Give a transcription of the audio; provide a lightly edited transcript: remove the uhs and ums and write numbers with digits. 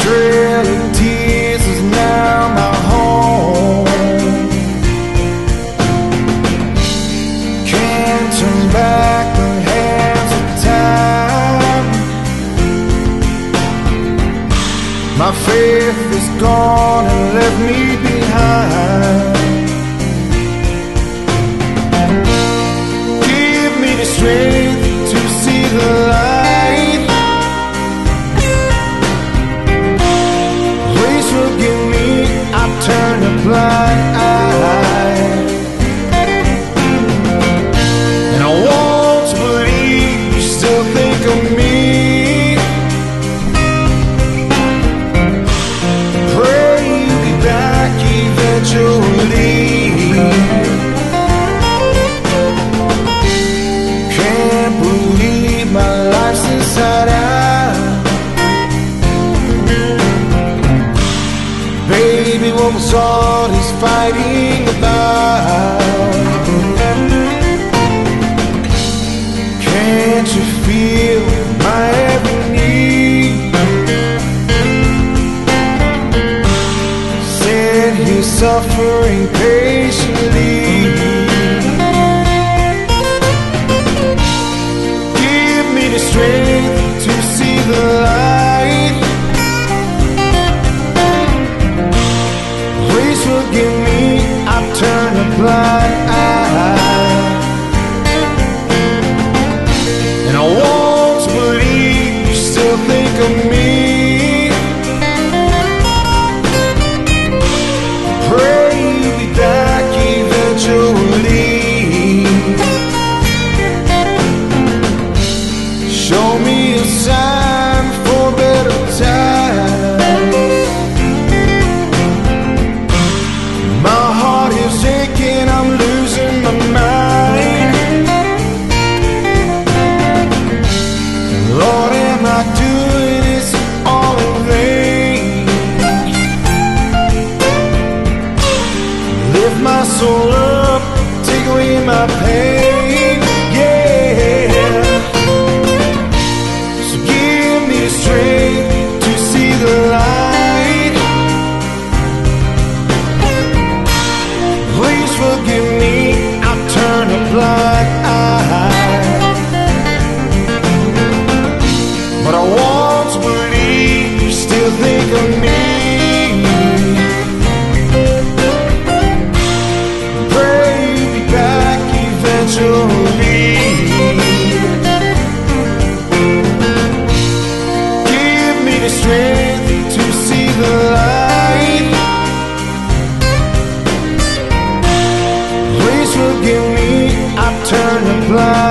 trailing tears is now my home. Can't turn back the hands of time. My faith is gone and left me behind. Give me the strength to see the light. Turn a blind eye, and I want to believe you still think of me. Pray you'll be back eventually. Can't believe my life's inside out. Baby, what was all this fighting about? Can't you feel my every need? Sit here suffering patiently. Give me the strength to see the light. Forgive me, I've turned a blind eye, and I won't believe you still think of me. Pray you'll be back eventually. Show me a sign for better times. My soul up, take away my pain, yeah. So give me the strength to see the light. Please forgive me, I've turned a blind eye, but I want to believe you still think of me. Strength to see the light. Please forgive me, I've turned a blind eye.